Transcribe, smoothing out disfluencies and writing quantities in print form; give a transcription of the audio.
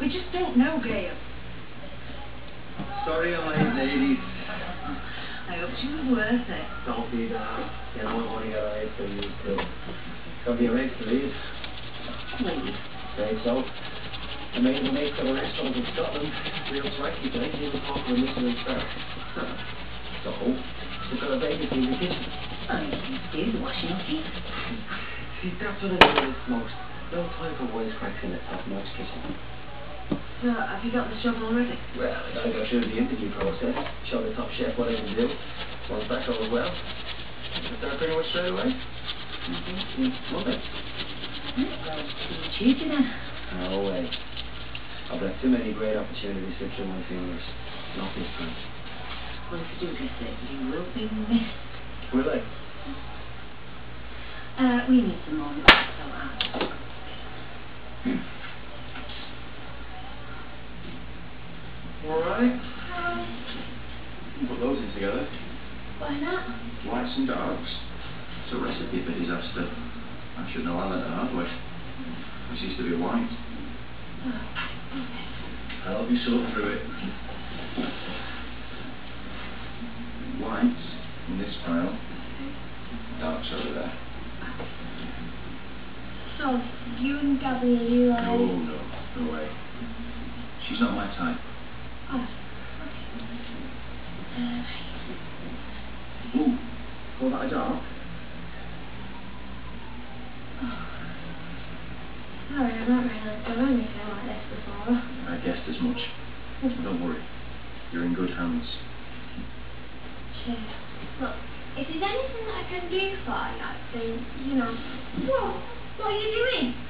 We just don't know, Gail. Sorry I'm late, ladies. I hoped you were worth it. Don't be that. You know, I'm only alright for you, so... Have you ready for these? Please. Right, so... I made the mate of a restaurant in Scotland. Real swacky, but I didn't even talk to a Michelin star. So... we've got a baby in the kitchen. And you do the washing up here. See, that's what I do most. No time for wisecracks in the top-notch kitchen. So, have you got the job already? Well, I gotta go through the interview process, show the top chef what I can do. Once that's all well, I start pretty much straight away. Monday. Well, Tuesday then? No way. I've got too many great opportunities to slip through my fingers. Not this time. Well, if you do get it, you will be missed. Will I? We need some more notes. Alright? Put those in together. Why not? Whites and darks. It's a recipe for disaster. I should know I learned the hard way. This used to be white. I'll help you sort through it. Whites in this pile. Darks over there. So, you and Gabby, are you like... Oh, no. No way. She's not my type. Oh, okay. Ooh, call that a dark? Oh. Sorry, I've not realised I've only felt like this before. I guessed as much. Don't worry, you're in good hands. Sure. Look, if there's anything that I can do for you, then, you know, well, what are you doing?